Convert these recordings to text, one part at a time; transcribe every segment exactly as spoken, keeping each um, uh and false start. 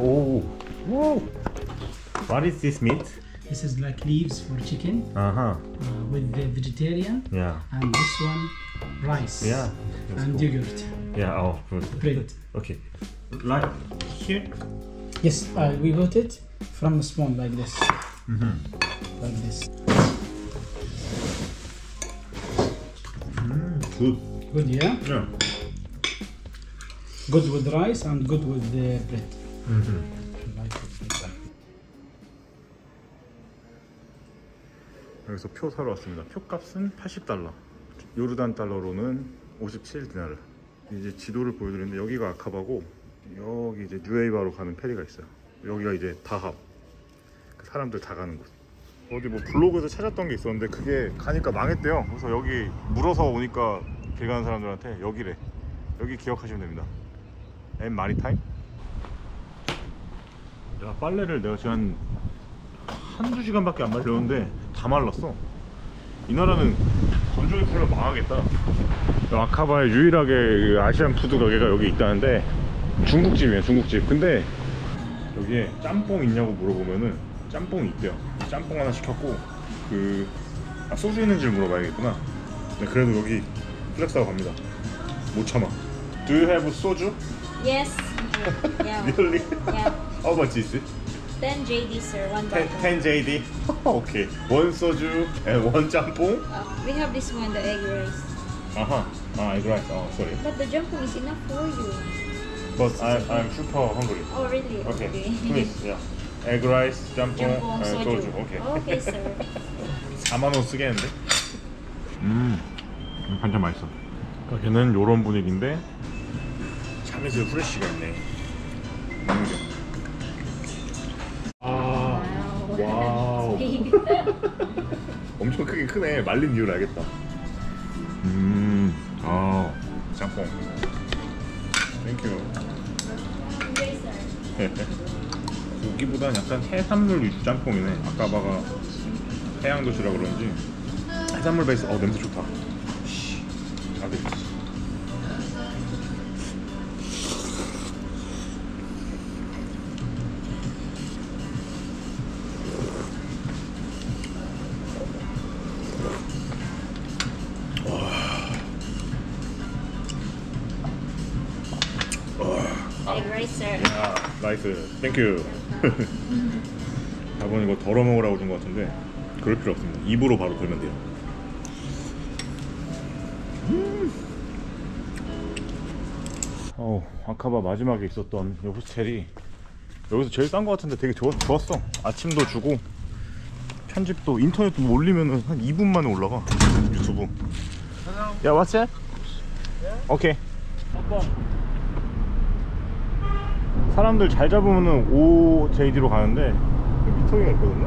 Oh, whoa. What is this meat? This is like leaves for chicken. Uh-huh. Uh, with the vegetarian. Yeah. And this one, rice. Yeah. And cool. Yogurt. Yeah. Oh, good. Bread. Okay. Like here? Yes. Uh, we got it from a spoon like this. Mm-hmm. Like this. Mm, good. Good, yeah. Yeah. Good with rice and good with the bread. Mm-hmm. 여기서 표 사러 왔습니다. 표값은 팔십 달러, 요르단 달러로는 오십칠 디나르. 이제 지도를 보여드리는데 여기가 아카바고 여기 이제 뉴에이바로 가는 페리가 있어요. 여기가 이제 다합, 그 사람들 다 가는 곳. 어디 뭐 블로그에서 찾았던 게 있었는데 그게 가니까 망했대요. 그래서 여기 물어서 오니까 길 가는 사람들한테 여기래. 여기 기억하시면 됩니다. 엠 마리타임? 야, 빨래를 내가 지금 한 한두 시간밖에 안 말렸는데 다 말랐어. 이 나라는 건조기 풀면 망하겠다. 아카바에 유일하게 아시안 푸드 가게가 여기 있다는데 중국집이에요, 중국집. 근데 여기에 짬뽕 있냐고 물어보면은 짬뽕이 있대요. 짬뽕 하나 시켰고 그... 아, 소주 있는 줄 물어봐야겠구나. 네, 그래도 여기 플렉스하고 갑니다. 못 참아. Do you have soju? Yes. Yeah. Really? Yeah. How much is it? ten J D, sir. One bottle. ten J D. Okay. One soju and one jampong. Uh, we have this one, the egg rice. Aha. Uh-huh. Ah, egg rice. Oh, sorry. But the jampong is enough for you. But I'm I'm super hungry. Oh, really? Okay. Okay. Please, yeah. Egg rice, jampong, jampong and soju. soju. Okay. Okay, sir. 사만 원 쓰겠는데? 음, 반찬 맛있어. 여기는 요런 분위기인데 참이슬 후레쉬가 있네. 아, 와우. 엄청 크긴 크네. 말린 이유를 알겠다. 음, 아, 짬뽕. 땡큐. 고기보단 약간 해산물 위주 짬뽕이네. 아까바가 해양도시라 그런지 해산물 베이스. 어, 냄새 좋다. 나이스. 땡큐. 여러분 이거 덜어 먹으라고 준 것 같은데 그럴 필요 없습니다. 입으로 바로 들면 돼요. 어, 아카바 마지막에 있었던 이 호스텔이 여기서 제일 싼 것 같은데 되게 좋, 좋았어. 아침도 주고 편집도 인터넷도 뭐 올리면은 한 이 분 만에 올라가 유튜브. 야, what's that? 오케이. 사람들 잘 잡으면은 오 제이디로 가는데 미터기가 있거든요.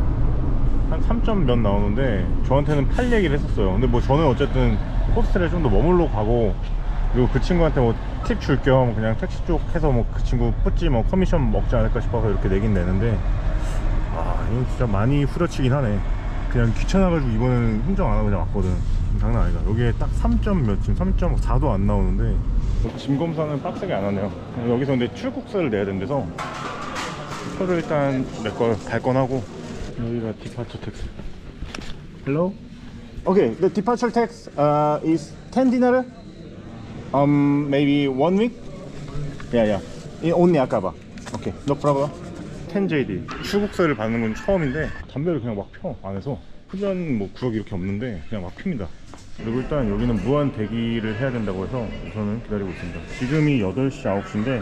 한 삼 점 몇 나오는데 저한테는 팔 얘기를 했었어요. 근데 뭐 저는 어쨌든 호스텔에 좀 더 머물러 가고 그리고 그 친구한테 뭐 팁 줄 겸 그냥 택시 쪽 해서 뭐 그 친구 뿌찌 뭐 커미션 먹지 않을까 싶어서 이렇게 내긴 내는데 아, 이건 진짜 많이 후려치긴 하네. 그냥 귀찮아가지고 이번에는 흥정 안 하고 그냥 왔거든. 장난 아니다. 여기에 딱 삼 점 몇, 지금 삼 점 사도 안 나오는데 짐 검사는 빡세게 안 하네요. 여기서 근데 출국세를 내야 된대서 표를 일단 내걸 발권하고. 여기가 디파처 텍스. Hello? Okay, the departure tax uh, is ten dinar. Um, maybe one week? Yeah, yeah. In only Akaba. Okay, no problem. ten J D. 출국세를 받는 건 처음인데 담배를 그냥 막 펴, 안에서. 흡연 뭐 구역이 이렇게 없는데 그냥 막 핍니다. 그리고 일단 여기는 무한 대기를 해야 된다고 해서 우선은 기다리고 있습니다. 지금이 여덟 시 아홉 시인데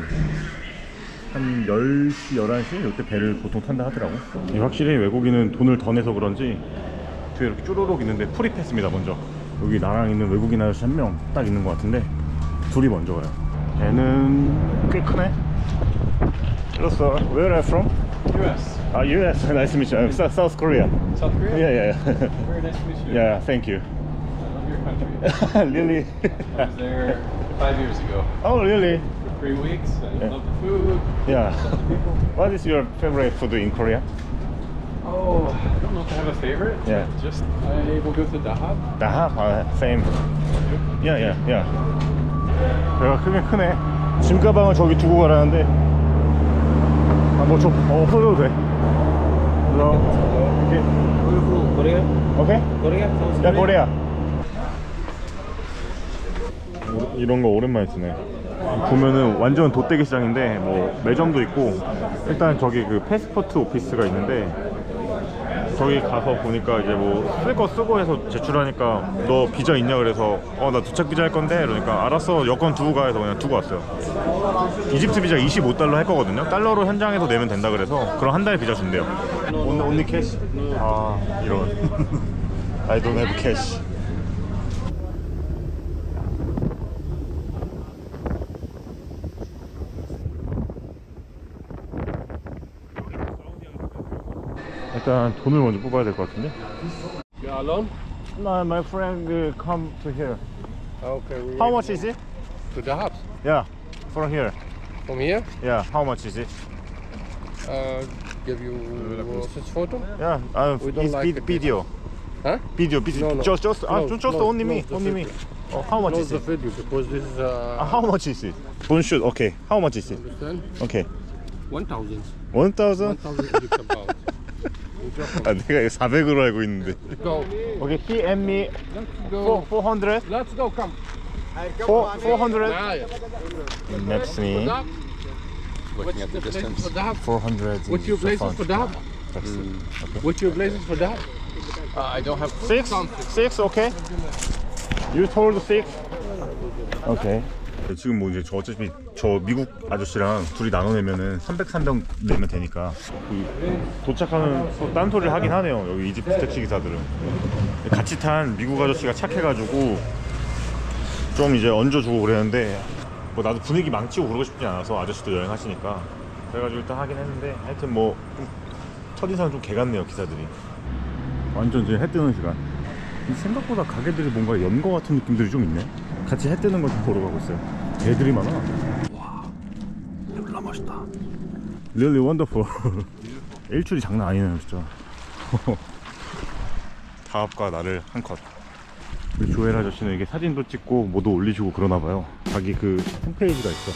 한 열 시 열한 시 이때 배를 보통 탄다 하더라고. 확실히 외국인은 돈을 더 내서 그런지 뒤에 이렇게 쪼로록 있는데 프리패스입니다. 먼저 여기 나랑 있는 외국인 아저씨 한 명 딱 있는 것 같은데 둘이 먼저 가요. 배는 꽤 크네. Hello sir, where are you from? U S. Ah, U S. Nice to meet you. I'm South Korea. South Korea? Yeah, yeah, yeah. Very nice to meet you. Yeah, thank you. I love your country. Really? I was there five years ago. Oh, really? For three weeks. I yeah. love the food. Yeah. I love the people. What is your favorite food in Korea? Oh, I don't know if I have a favorite. Yeah. Just, I will go to Dahab. Dahab? Uh, same. Yeah, yeah, yeah. 배가 크긴 크네. 짐 가방을 저기 두고 가라는데. 아, 뭐 좀 어, 없어져도 돼. 그래요? 오케이? 고래야? 야, 고래야. 이런 거 오랜만에 쓰네. 보면은 완전 돗대기 시장인데 뭐 매점도 있고, 일단 저기 그 패스포트 오피스가 있는데 저기 가서 보니까 이제 뭐 쓸 거 쓰고 해서 제출하니까 너 비자 있냐 그래서 어 나 도착 비자 할 건데 그러니까 알았어 여권 두고 가 해서 그냥 두고 왔어요. 이집트 비자 이십오 달러 할 거거든요. 달러로 현장에서 내면 된다 그래서 그럼 한 달 비자 준대요. 온, 온리 캐시. 아 이런. I don't have cash. 일단 돈을 먼저 뽑아야 될 것 같은데. You are alone? No, my friend will come to here. Okay. We how much is it? To Dahab. Yeah, from here. From here? Yeah. How much is it? Uh, give you this photo? Yeah. Uh, we don't it's like video. video. Huh? Video, video. No, no. Just, just, no, just no, only no, me, only video. me. Oh, how much no, is the it? video because this is. Uh... Uh, how much is it? Bonjour. Okay. How much is it? Understand? Okay. One thousand. One thousand. One thousand. 아, 내가 사백으로 알고 있는데. 오케이, he and me four hundred. Let's go, come. four hundred. It maps me. Looking at the distance. four hundred. What's your places for Dahab? What's your places for Dahab? I don't have six. Six, okay. You told six. Okay. 지금 뭐 이제 저 어차피 저 미국 아저씨랑 둘이 나눠내면은 삼백삼 병 내면 되니까 도착하는 딴소리를 하긴 하네요. 여기 이집트 택시 기사들은 같이 탄 미국 아저씨가 착해가지고 좀 이제 얹어주고 그랬는데 뭐 나도 분위기 망치고 그러고 싶지 않아서 아저씨도 여행하시니까 그래가지고 일단 하긴 했는데 하여튼 뭐 좀 첫인상은 좀 개 같네요 기사들이. 완전 이제 해 뜨는 시간. 생각보다 가게들이 뭔가 연거 같은 느낌들이 좀 있네. 같이 해 뜨는 걸 좀 보러 가고 있어요. 애들이 많아. 와, 졸라 멋있다. Really wonderful. 일출이 장난 아니네요, 진짜. 다합과 나를 한 컷. 우리 조엘 아저씨는 이게 사진도 찍고 뭐도 올리시고 그러나 봐요. 자기 그 홈페이지가 있어.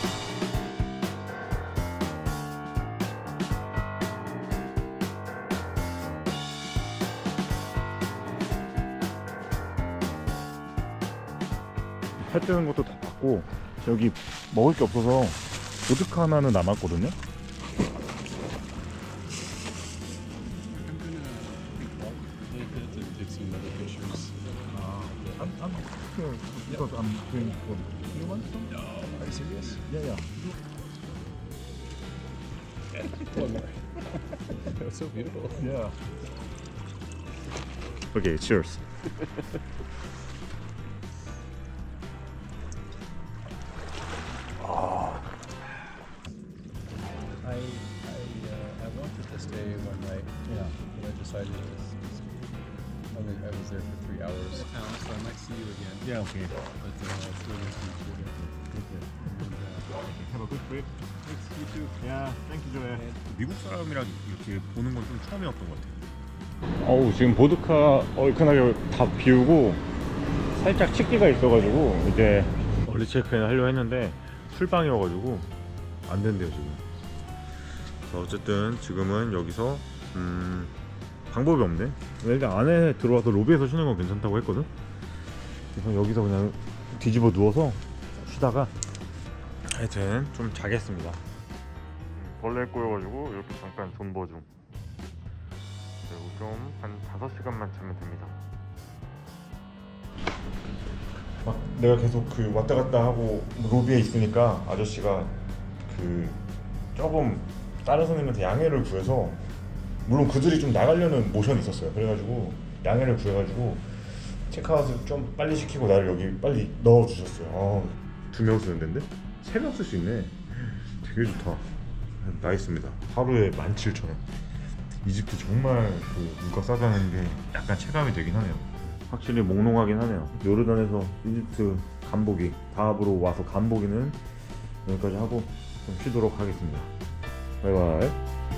해 뜨는 것도 다 봤고 여기 먹을 게 없어서 보드카 하나는 남았거든요. 오케이, cheers. Yeah, okay. But uh, it's really Have a good trip. Thanks, you too. Yeah, thank you, Joel. 미국 사람이랑 이렇게 보는 건 좀 처음이었던 것 같아요. 어우, 지금 보드카 얼큰하게 다 비우고 살짝 식기가 있어가지고 이제 얼리 체크인 하려고 했는데 술방이 와가지고 안 된대요, 지금. 자, 어쨌든 지금은 여기서 음, 방법이 없네. 일단 안에 들어와서 로비에서 쉬는 건 괜찮다고 했거든? 그래서 여기서 그냥 뒤집어 누워서 쉬다가 하여튼 좀 자겠습니다. 벌레 꼬여가지고 이렇게 잠깐 존버 중. 그리고 좀 한 다섯 시간만 자면 됩니다. 막 내가 계속 그 왔다 갔다 하고 로비에 있으니까 아저씨가 그 조금 다른 선생님한테 양해를 구해서, 물론 그들이 좀 나가려는 모션이 있었어요. 그래가지고 양해를 구해가지고 체크아웃을 좀 빨리 시키고 나를 여기 빨리 넣어주셨어요. 아, 두 명 쓰는 데인데? 세 명 쓸 수 있네. 되게 좋다. 나이스입니다. 하루에 만 칠천 원. 이집트 정말 그 물가 싸다는 게 약간 체감이 되긴 하네요. 확실히 몽롱하긴 하네요. 요르단에서 이집트 간보기, 다합으로 와서 간보기는 여기까지 하고 좀 쉬도록 하겠습니다. 바이바이.